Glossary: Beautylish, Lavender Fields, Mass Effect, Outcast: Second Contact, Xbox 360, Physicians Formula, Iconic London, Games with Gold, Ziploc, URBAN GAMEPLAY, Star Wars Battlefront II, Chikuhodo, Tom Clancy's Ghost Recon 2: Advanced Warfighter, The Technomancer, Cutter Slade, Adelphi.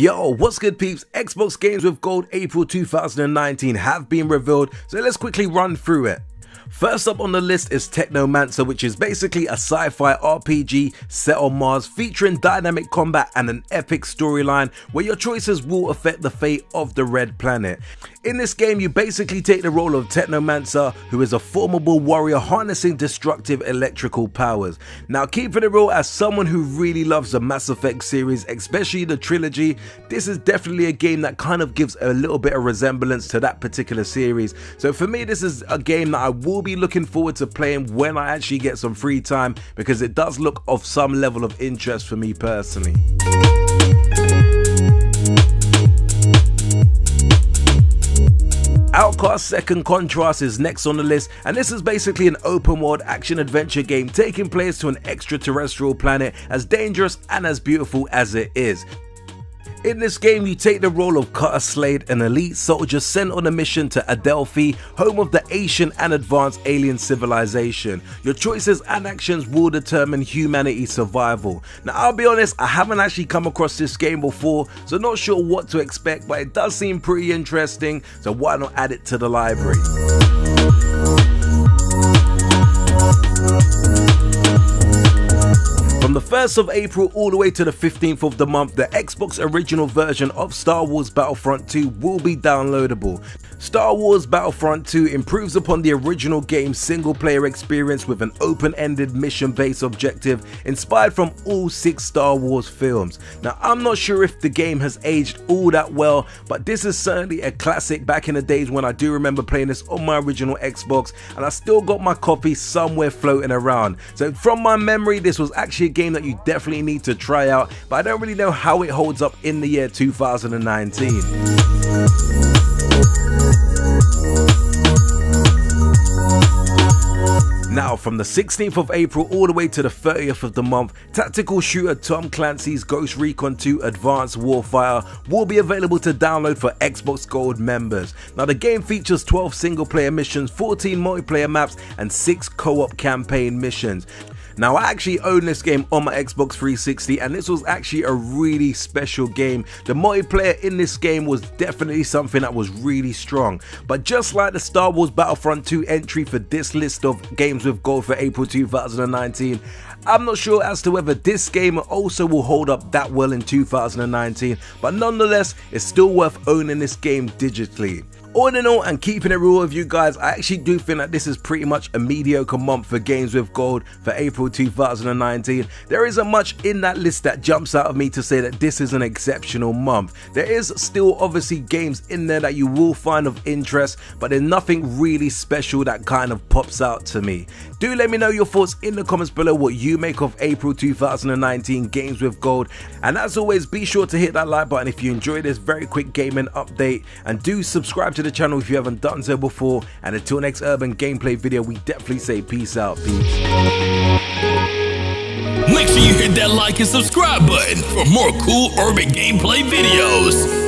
Yo, what's good peeps? Xbox Games with Gold April 2019 have been revealed, so let's quickly run through it. First up on the list is Technomancer, which is basically a sci-fi RPG set on Mars featuring dynamic combat and an epic storyline where your choices will affect the fate of the Red Planet. In this game, you basically take the role of Technomancer, who is a formidable warrior harnessing destructive electrical powers. Now, keeping it real, as someone who really loves the Mass Effect series, especially the trilogy, this is definitely a game that kind of gives a little bit of resemblance to that particular series. So for me, this is a game that I will be looking forward to playing when I actually get some free time, because it does look of some level of interest for me personally. Outcast: Second Contact is next on the list, and this is basically an open world action adventure game taking place to an extraterrestrial planet as dangerous and as beautiful as it is. In this game, you take the role of Cutter Slade, an elite soldier sent on a mission to Adelphi, home of the ancient and advanced alien civilization. Your choices and actions will determine humanity's survival. Now, I'll be honest, I haven't actually come across this game before, so not sure what to expect, but it does seem pretty interesting, so why not add it to the library? From the 1st of April all the way to the 15th of the month, the Xbox original version of Star Wars Battlefront II will be downloadable. Star Wars Battlefront II improves upon the original game's single-player experience with an open-ended mission-based objective inspired from all 6 Star Wars films. Now, I'm not sure if the game has aged all that well, but this is certainly a classic back in the days when I do remember playing this on my original Xbox, and I still got my copy somewhere floating around. So from my memory, this was actually a game that you definitely need to try out, but I don't really know how it holds up in the year 2019. Now, from the 16th of April all the way to the 30th of the month, tactical shooter Tom Clancy's Ghost Recon 2: Advanced Warfighter will be available to download for Xbox Gold members. Now, the game features 12 single-player missions, 14 multiplayer maps, and 6 co-op campaign missions. Now, I actually own this game on my Xbox 360, and this was actually a really special game. The multiplayer in this game was definitely something that was really strong. But just like the Star Wars Battlefront II entry for this list of Games with Gold for April 2019, I'm not sure as to whether this game also will hold up that well in 2019, but nonetheless, it's still worth owning this game digitally. All in all, and keeping it real with you guys, I actually do think that this is pretty much a mediocre month for Games with Gold for April 2019. There isn't much in that list that jumps out of me to say that this is an exceptional month. There is still obviously games in there that you will find of interest, but there's nothing really special that kind of pops out to me. Do let me know your thoughts in the comments below what you make of April 2019 Games with Gold. And as always, be sure to hit that like button if you enjoyed this very quick gaming update, and do subscribe to the channel if you haven't done so before, and until next urban gameplay video, we definitely say peace out. Make sure you hit that like and subscribe button for more cool urban gameplay videos.